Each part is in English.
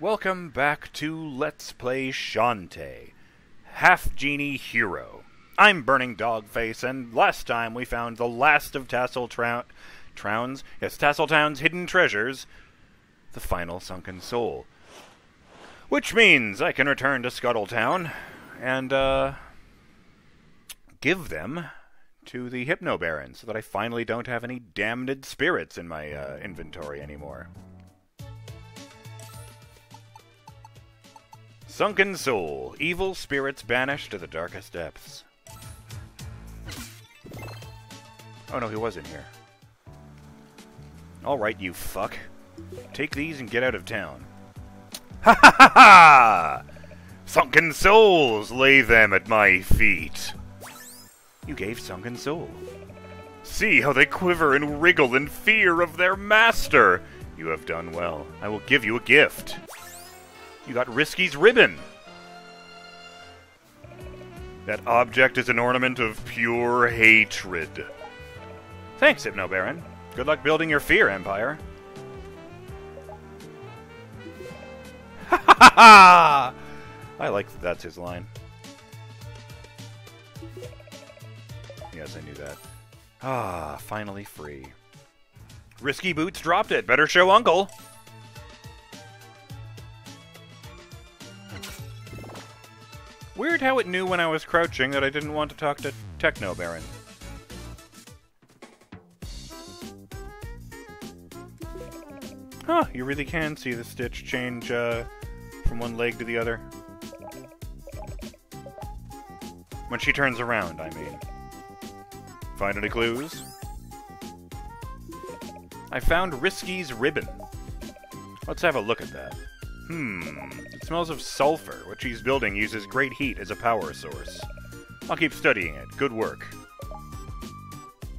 Welcome back to Let's Play Shantae, Half-Genie Hero. I'm Burning Dogface, and last time we found the last of Tassel Town's hidden treasures, the final sunken soul. Which means I can return to Scuttle Town and give them to the Hypno Baron so that I finally don't have any damned spirits in my inventory anymore. Sunken Soul, evil spirits banished to the darkest depths. Oh no, he was in here. Alright, you fuck. Take these and get out of town. Ha ha ha ha! Sunken souls, lay them at my feet. You gave Sunken Soul. See how they quiver and wriggle in fear of their master! You have done well. I will give you a gift. You got Risky's ribbon! That object is an ornament of pure hatred. Thanks, Hypno Baron. Good luck building your fear empire. Ha ha ha ha! I like that that's his line. Yes, I knew that. Ah, finally free. Risky Boots dropped it! Better show Uncle! Weird how it knew when I was crouching that I didn't want to talk to Techno Baron. Huh, you really can see the stitch change from one leg to the other. When she turns around, I mean. Find any clues? I found Risky's ribbon. Let's have a look at that. It smells of sulfur, which he's building uses great heat as a power source. I'll keep studying it. Good work.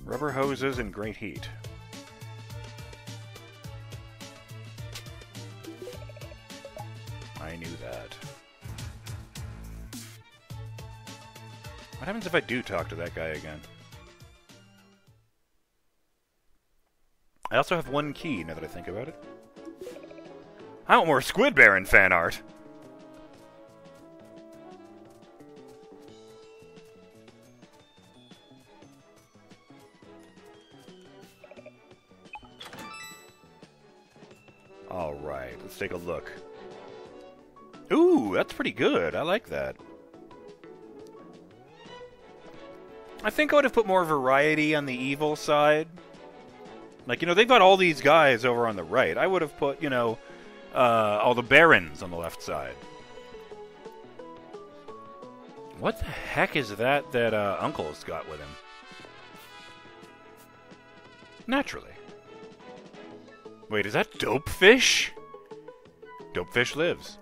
Rubber hoses and great heat. I knew that. What happens if I do talk to that guy again? I also have one key, now that I think about it. I want more Squid Baron fan art! Alright, let's take a look. Ooh, that's pretty good. I like that. I think I would have put more variety on the evil side. Like, you know, they've got all these guys over on the right. I would have put, you know, all the barons on the left side. What the heck is that Uncle's got with him? Naturally. Wait, is that DOPEFISH? DOPEFISH lives.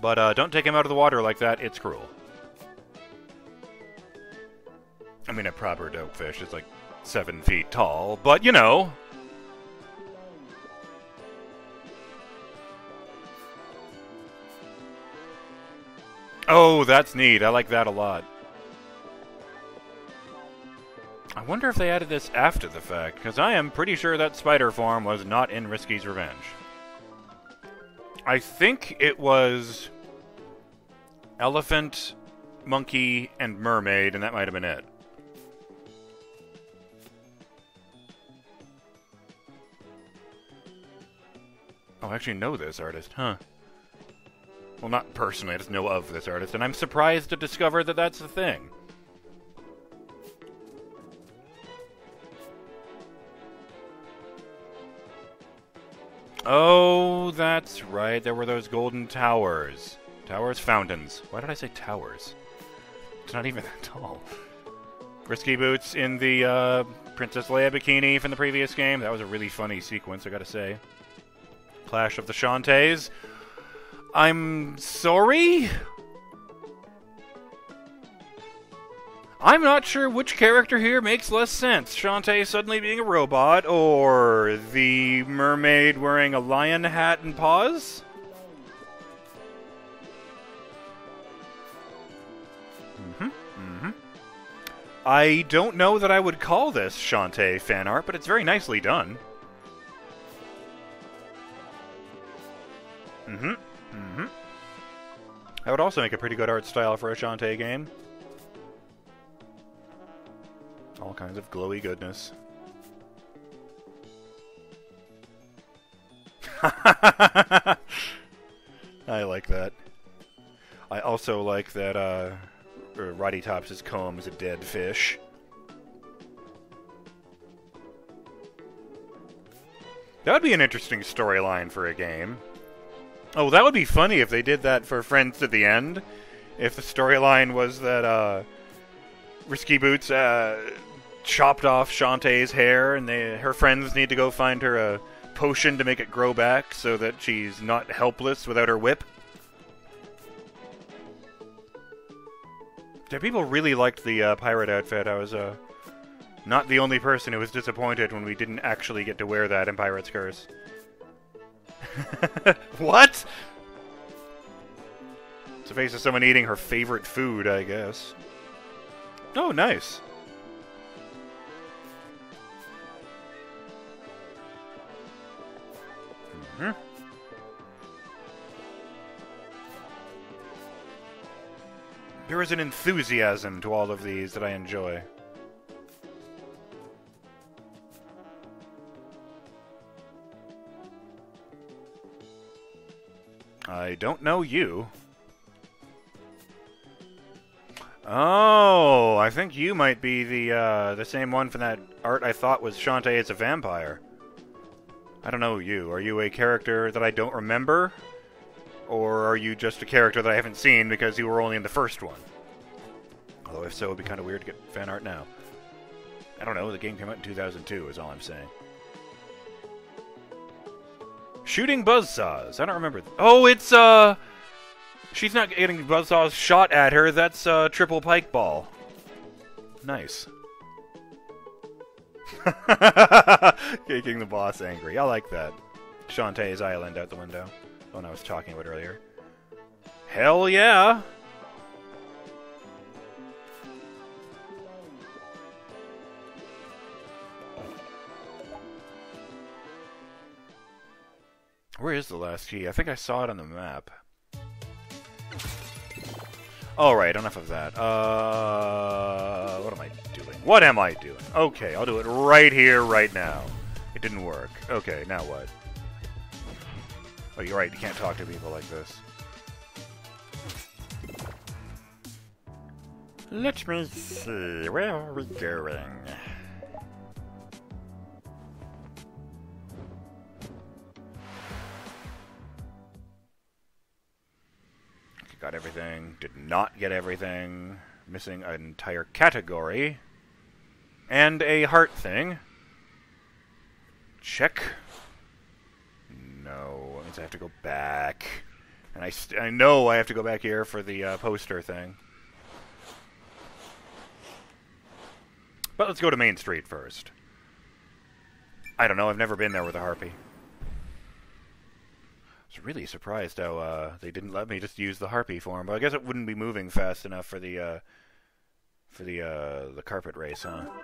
But don't take him out of the water like that, it's cruel. I mean, a proper DOPEFISH is like 7 feet tall, but you know. Oh, that's neat. I like that a lot. I wonder if they added this after the fact, because I am pretty sure that spider form was not in Risky's Revenge. I think it was elephant, monkey, and mermaid, and that might have been it. Oh, I actually know this artist, huh? Well, not personally, I just know of this artist, and I'm surprised to discover that that's the thing. Oh, that's right, there were those golden towers. Towers, fountains. Why did I say towers? It's not even that tall. Risky Boots in the Princess Leia bikini from the previous game. That was a really funny sequence, I gotta say. Clash of the Shantaes. I'm sorry? I'm not sure which character here makes less sense. Shantae suddenly being a robot, or the mermaid wearing a lion hat and paws? I don't know that I would call this Shantae fan art, but it's very nicely done. That would also make a pretty good art style for a Shantae game. All kinds of glowy goodness. I like that. I also like that Rottytops' comb is a dead fish. That would be an interesting storyline for a game. Oh, that would be funny if they did that for Friends to the End. If the storyline was that Risky Boots chopped off Shantae's hair and her friends need to go find her a potion to make it grow back so that she's not helpless without her whip. Yeah, people really liked the pirate outfit. I was not the only person who was disappointed when we didn't actually get to wear that in Pirate's Curse. What? It's a face of someone eating her favorite food, I guess. Oh, nice. Mm-hmm. There is an enthusiasm to all of these that I enjoy. I don't know you. Oh, I think you might be the same one from that art I thought was Shantae is a vampire. I don't know you. Are you a character that I don't remember? Or are you just a character that I haven't seen because you were only in the first one? Although if so, it would be kind of weird to get fan art now. I don't know, the game came out in 2002 is all I'm saying. Shooting buzzsaws. I don't remember. Oh, it's, she's not getting buzzsaws shot at her. That's, triple pike ball. Nice. Kicking the boss angry. I like that. Shantae's Island out the window. The one I was talking about earlier. Hell yeah! Where is the last key? I think I saw it on the map. Alright, enough of that. What am I doing? What am I doing? Okay, I'll do it right here, right now. It didn't work. Okay, now what? Oh, you're right, you can't talk to people like this. Let me see, where are we going? Got everything, did not get everything, missing an entire category, and a heart thing. Check. No, that means I have to go back. And I know I have to go back here for the poster thing. But let's go to Main Street first. I don't know, I've never been there with a harpy. I was really surprised how they didn't let me just use the harpy form, but I guess it wouldn't be moving fast enough for the carpet race, huh? Ready.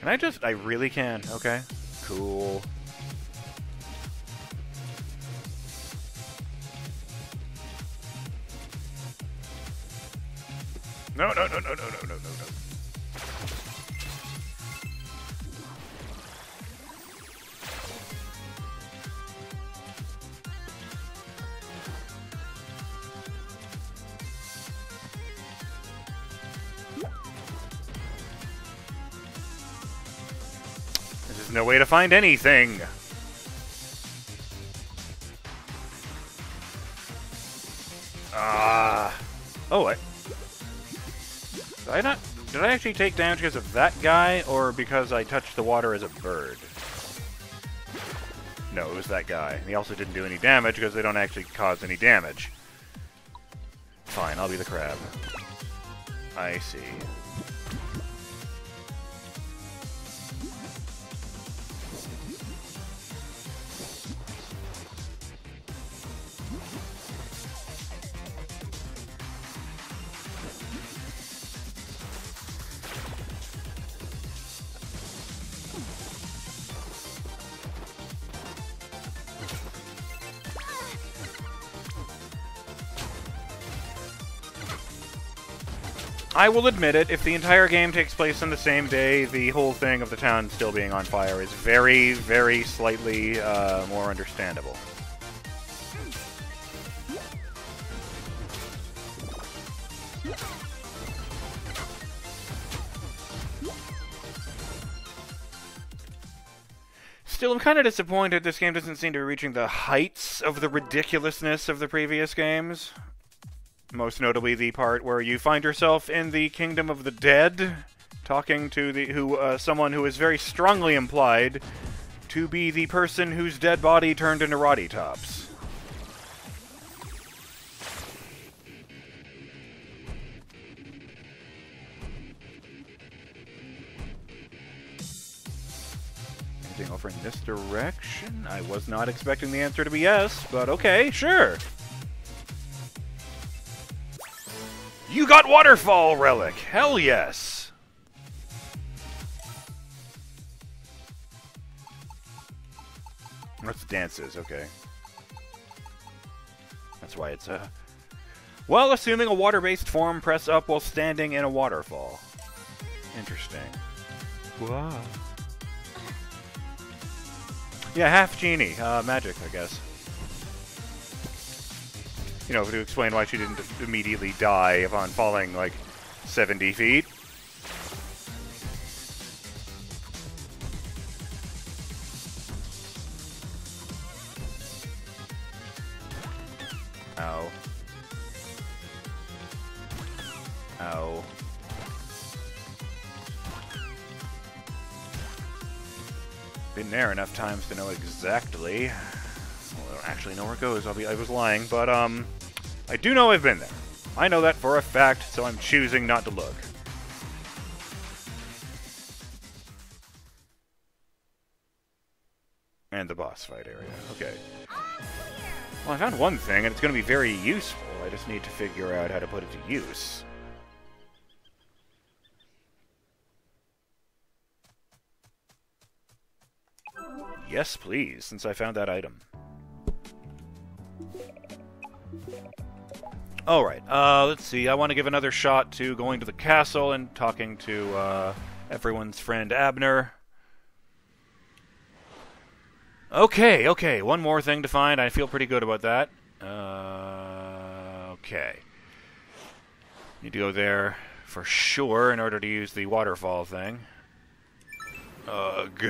Can I just... I really can. Okay. Cool. No, no, no, no, no, no, no, no, no way to find anything. Oh, what? Did I actually take damage because of that guy, or because I touched the water as a bird? No, it was that guy. He also didn't do any damage because they don't actually cause any damage. Fine, I'll be the crab. I see. I will admit it, if the entire game takes place on the same day, the whole thing of the town still being on fire is very, very slightly more understandable. Still, I'm kind of disappointed this game doesn't seem to be reaching the heights of the ridiculousness of the previous games. Most notably the part where you find yourself in the Kingdom of the Dead, talking to someone who is very strongly implied to be the person whose dead body turned into Rottytops. Anything over in this direction? I was not expecting the answer to be yes, but okay, sure. You got Waterfall Relic! Hell yes! That's dances, okay. That's why it's a... Well, assuming a water-based form, press up while standing in a waterfall. Interesting. Wow. Yeah, half-genie. Magic, I guess. You know, to explain why she didn't immediately die upon falling, like, 70 feet. Ow. Ow. Been there enough times to know exactly... Well, I don't actually know where it goes. I was lying, but, I do know I've been there. I know that for a fact, so I'm choosing not to look. And the boss fight area. Okay. Well, I found one thing, and it's going to be very useful. I just need to figure out how to put it to use. Yes, please, since I found that item. Alright, let's see. I want to give another shot to going to the castle and talking to everyone's friend Abner. Okay, okay. One more thing to find. I feel pretty good about that. Okay. Need to go there for sure in order to use the waterfall thing. Ugh.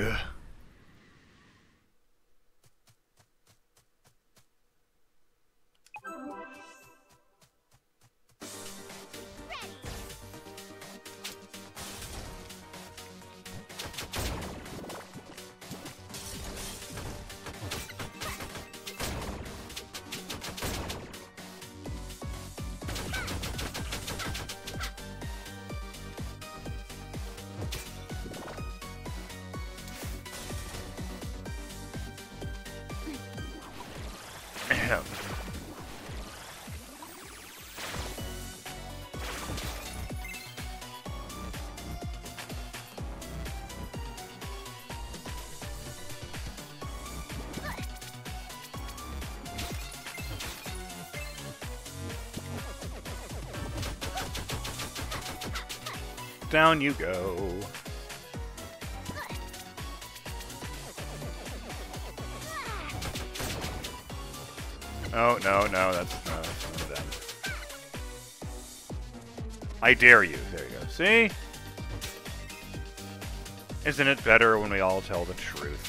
Down you go. Oh, no, that's not them. I dare you. There you go. See? Isn't it better when we all tell the truth?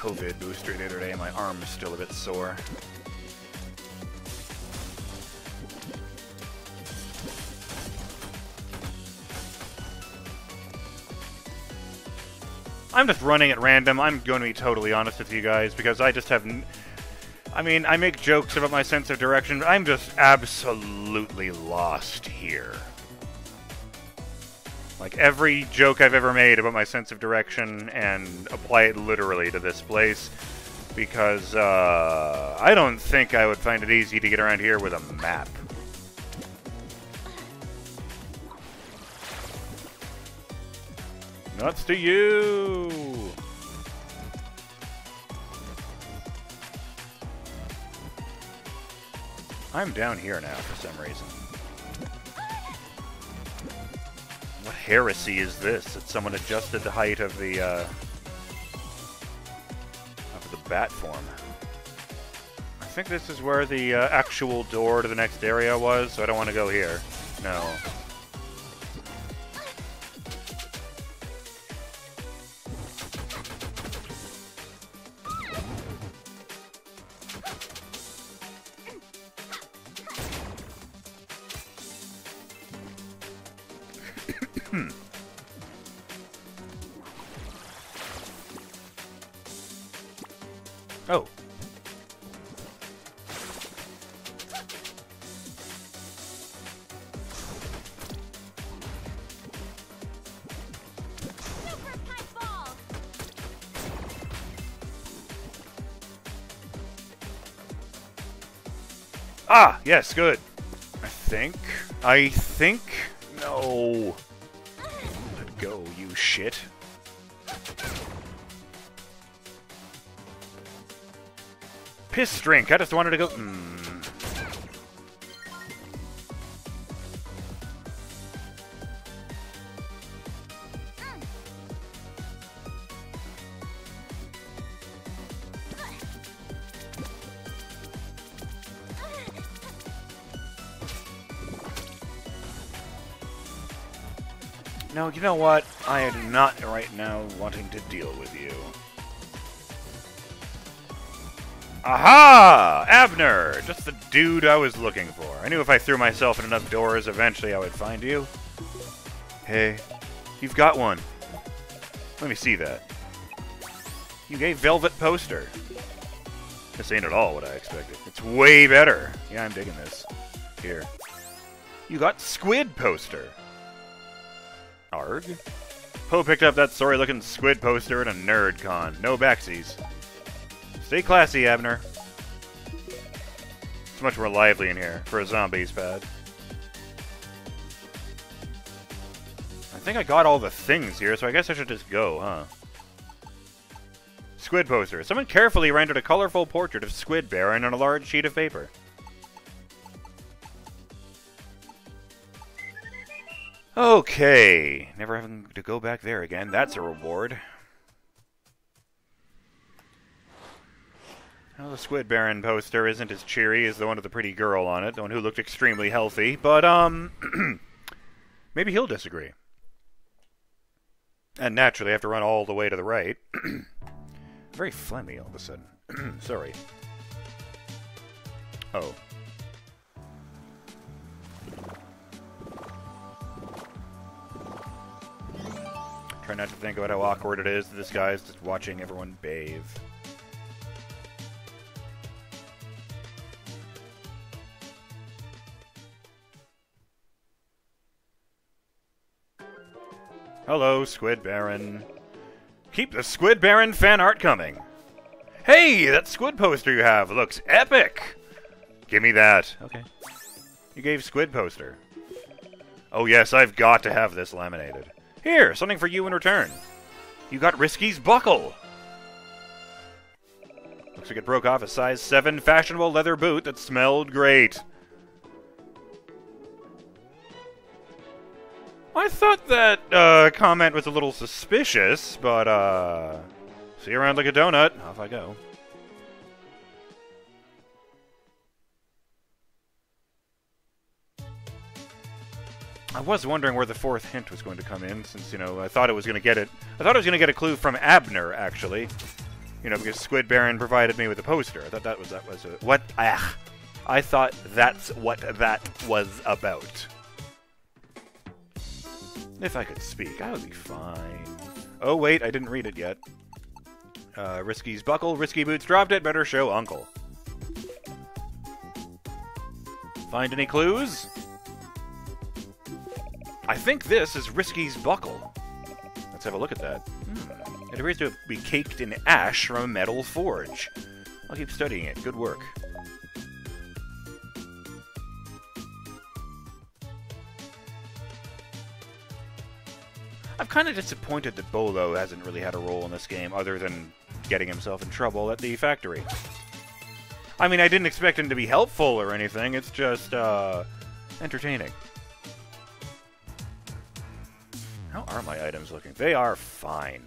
COVID booster the other day, and my arm is still a bit sore. I'm just running at random. I'm going to be totally honest with you guys, because I just have... I mean, I make jokes about my sense of direction, but I'm just absolutely lost here. Like, every joke I've ever made about my sense of direction, and apply it literally to this place, because, I don't think I would find it easy to get around here with a map. Nuts to you! I'm down here now for some reason. What heresy is this? That someone adjusted the height of the Batform. I think this is where the actual door to the next area was, so I don't want to go here. No. Oh. Super kite ball. Ah, yes, good. I think. No. Let go, you shit. Piss drink. I just wanted to go. No, you know what? I am not right now wanting to deal with you. Aha! Abner! Just the dude I was looking for. I knew if I threw myself in enough doors, eventually I would find you. Hey, you've got one. Let me see that. You gave Velvet Poster. This ain't at all what I expected. It's way better. Yeah, I'm digging this. Here. You got Squid Poster. Arg? Poe picked up that sorry-looking Squid Poster at a nerd con. No backsies. Stay classy, Abner. It's much more lively in here for a zombies pad. I think I got all the things here, so I guess I should just go, huh? Squid poster. Someone carefully rendered a colorful portrait of Squid Baron on a large sheet of paper. Okay. Never having to go back there again. That's a reward. Well, the Squid Baron poster isn't as cheery as the one with the pretty girl on it, the one who looked extremely healthy, but, maybe he'll disagree. And naturally, I have to run all the way to the right. Very phlegmy all of a sudden. Sorry. Oh. Try not to think about how awkward it is that this guy's just watching everyone bathe. Hello, Squid Baron. Keep the Squid Baron fan art coming. Hey, that squid poster you have looks epic. Give me that. Okay. You gave Squid Poster. Oh yes, I've got to have this laminated. Here, something for you in return. You got Risky's buckle. Looks like it broke off a size 7 fashionable leather boot that smelled great. I thought that comment was a little suspicious, but see you around like a donut. Off I go. I was wondering where the 4th hint was going to come in, since, you know, I thought it was going to get it. I thought I was going to get a clue from Abner, actually. You know, because Squid Baron provided me with a poster. I thought that was what? Ah, I thought that's what that was about. If I could speak, I would be fine. Oh, wait, I didn't read it yet. Risky's buckle. Risky Boots dropped it. Better show Uncle. Find any clues? I think this is Risky's buckle. Let's have a look at that. It appears to be caked in ash from a metal forge. I'll keep studying it. Good work. I'm kind of disappointed that Bolo hasn't really had a role in this game other than getting himself in trouble at the factory. I mean, I didn't expect him to be helpful or anything, it's just, entertaining. How are my items looking? They are fine.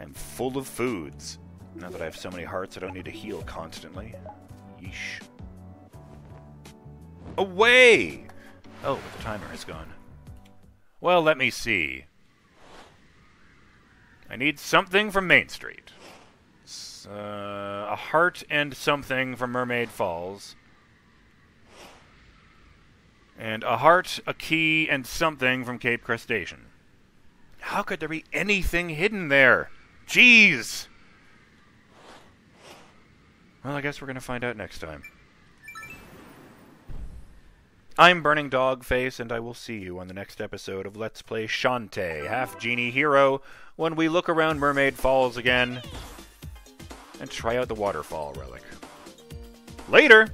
I'm full of foods. Now that I have so many hearts, I don't need to heal constantly. Yeesh. Away! Oh, the timer is gone. Well, let me see. I need something from Main Street. A heart and something from Mermaid Falls. And a heart, a key, and something from Cape Crustacean. How could there be anything hidden there? Jeez! Well, I guess we're gonna find out next time. I'm Burning Dogface, and I will see you on the next episode of Let's Play Shantae, Half-Genie Hero, when we look around Mermaid Falls again and try out the waterfall relic. Later!